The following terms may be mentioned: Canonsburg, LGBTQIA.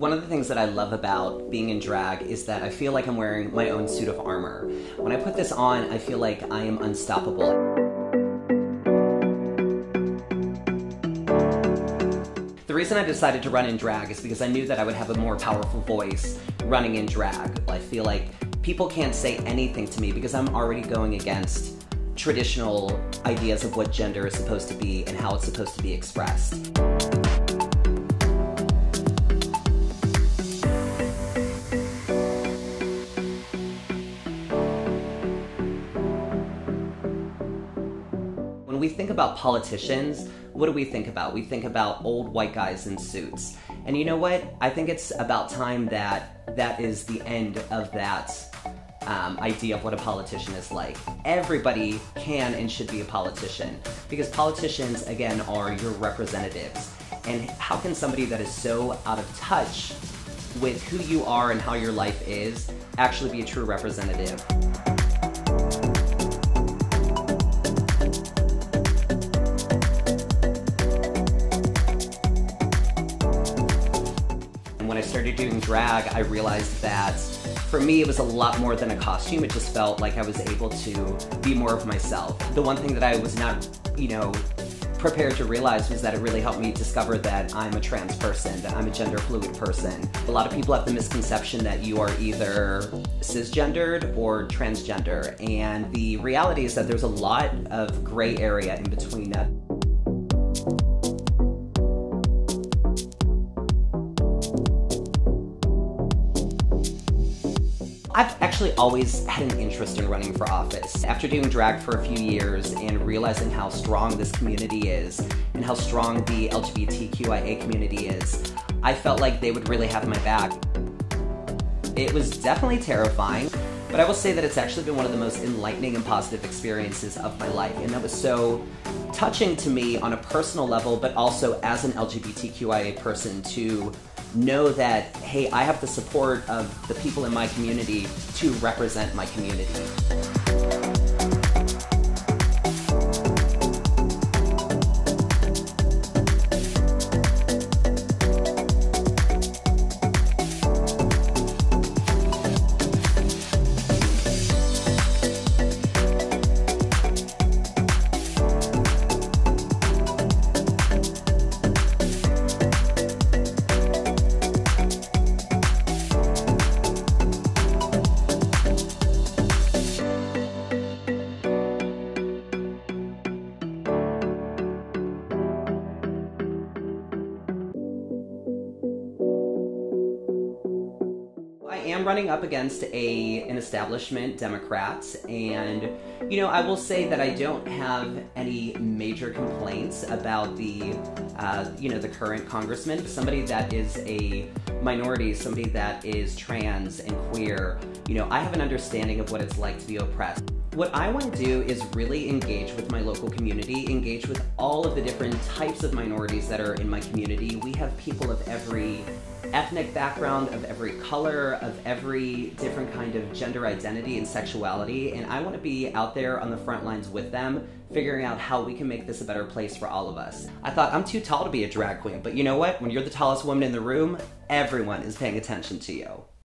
One of the things that I love about being in drag is that I feel like I'm wearing my own suit of armor. When I put this on, I feel like I am unstoppable. The reason I decided to run in drag is because I knew that I would have a more powerful voice running in drag. I feel like people can't say anything to me because I'm already going against traditional ideas of what gender is supposed to be and how it's supposed to be expressed. When we think about politicians, what do we think about? We think about old white guys in suits. And you know what? I think it's about time that that is the end of that idea of what a politician is like. Everybody can and should be a politician, because politicians, again, are your representatives. And how can somebody that is so out of touch with who you are and how your life is actually be a true representative? When I started doing drag, I realized that for me it was a lot more than a costume. It just felt like I was able to be more of myself. The one thing that I was not, prepared to realize was that it really helped me discover that I'm a trans person, that I'm a gender fluid person. A lot of people have the misconception that you are either cisgendered or transgender, and the reality is that there's a lot of gray area in between that. I've actually always had an interest in running for office. After doing drag for a few years and realizing how strong this community is and how strong the LGBTQIA community is, I felt like they would really have my back. It was definitely terrifying, but I will say that it's actually been one of the most enlightening and positive experiences of my life, and that was so touching to me on a personal level, but also as an LGBTQIA person to know that, hey, I have the support of the people in my community to represent my community. I'm running up against an establishment Democrat, and I will say that I don't have any major complaints about the the current congressman. Somebody that is a minority, somebody that is trans and queer, I have an understanding of what it's like to be oppressed. What I want to do is really engage with my local community, engage with all of the different types of minorities that are in my community. We have people of every ethnic background, of every color, of every different kind of gender identity and sexuality, and I want to be out there on the front lines with them, figuring out how we can make this a better place for all of us. I thought, I'm too tall to be a drag queen, but you know what? When you're the tallest woman in the room, everyone is paying attention to you.